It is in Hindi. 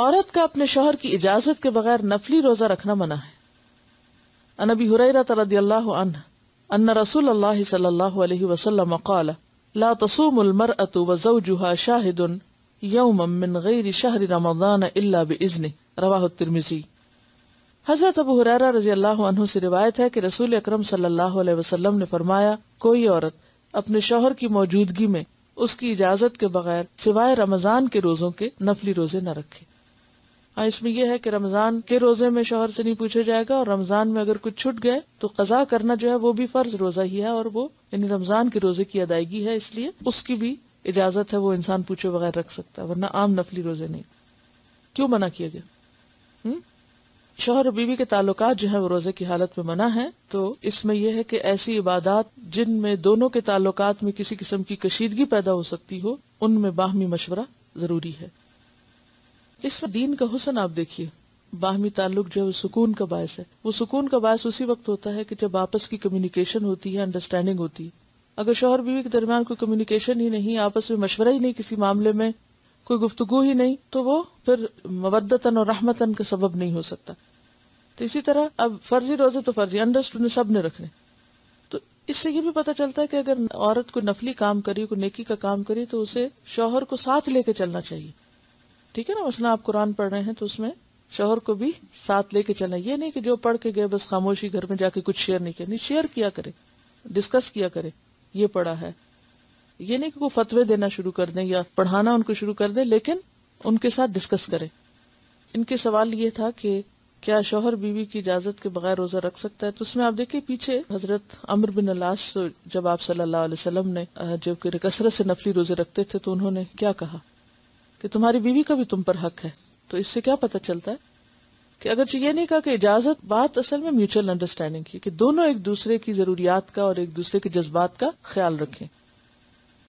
औरत का अपने शोहर की इजाजत के बगैर नफली रोजा रखना मना है। अन अबी हुरैरा रज़ियल्लाहु अन्हु अन्न रसूलल्लाह सल्लल्लाहु अलैहि वसल्लम क़ाल ला तसूमुल मरअतु व ज़ौजुहा शाहिदुन यौमन मिन गैरि शहरि रमज़ान इल्ला बिइज़्नि। रवाहु तिर्मिज़ी। हज़रत अबू हुरैरा रज़ियल्लाहु अन्हु से रिवायत है कि रसूल अकरम सल्लल्लाहु अलैहि वसल्लम ने फरमाया, कोई औरत अपने शोहर की मौजूदगी में उसकी इजाजत के बगैर सिवाय रमजान के रोजों के नफली रोजे न रखे। हाँ, इसमें यह है कि रमजान के रोजे में शोहर से नहीं पूछा जाएगा, और रमजान में अगर कुछ छूट गए तो कजा करना जो है वो भी फर्ज रोजा ही है, और वो यानी रमजान के रोजे की अदायगी है, इसलिए उसकी भी इजाजत है, वो इंसान पूछे बगैर रख सकता है, वरना आम नफली रोजे नहीं। क्यों मना किया गया? शोहर और बीवी के ताल्लुकात जो है वो रोजे की हालत में मना है। तो इसमें यह है कि ऐसी इबादात जिनमें दोनों के ताल्लुकात में किसी किस्म की कशीदगी पैदा हो सकती हो, उनमें बाहमी मशवरा जरूरी है। इसमें दीन का हुस्न आप देखिए, बाहमी ताल्लुक जो है वो सुकून का बायस है। वो सुकून का बायस उसी वक्त होता है कि जब आपस की कम्युनिकेशन होती है, अंडरस्टैंडिंग होती है। अगर शोहर बीवी के दरमियान कोई कम्युनिकेशन ही नहीं, आपस में मशवरा ही नहीं, किसी मामले में कोई गुफ्तगू ही नहीं, तो वो फिर मवद्दतन और रहमतन का सबब नहीं हो सकता। तो इसी तरह अब फर्जी रोजे तो फर्जी अंडरस्टूड सब ने रखने। तो इससे ये भी पता चलता है कि अगर औरत कोई नफली काम करे, कोई नेकी का काम करे, तो उसे शोहर को साथ लेके चलना चाहिए। ठीक है ना, मसलन आप कुरान पढ़ रहे हैं तो उसमें शोहर को भी साथ लेके चलना। ये नहीं कि जो पढ़ के गए बस खामोशी, घर में जाके कुछ शेयर नहीं करनी। शेयर किया करे, डिस्कस किया करे, ये पढ़ा है। ये नहीं कि कोई फतवे देना शुरू कर दें या पढ़ाना उनको शुरू कर दें, लेकिन उनके साथ डिस्कस करें। इनके सवाल ये था कि क्या शोहर बीवी की इजाजत के बगैर रोजा रख सकता है? तो उसमें आप देखिए, पीछे हजरत अम्र बिन अलास जब आप सल्लल्लाहु अलैहि वसल्लम ने जब कि कसरत से नफली रोजे रखते थे, तो उन्होंने क्या कहा कि तुम्हारी बीवी का भी तुम पर हक है। तो इससे क्या पता चलता है कि अगरचे ये नहीं कहा कि इजाजत, बात असल में म्यूचुअल अंडरस्टैंडिंग की, कि दोनों एक दूसरे की जरूरियात का और एक दूसरे के जज्बात का ख्याल रखें।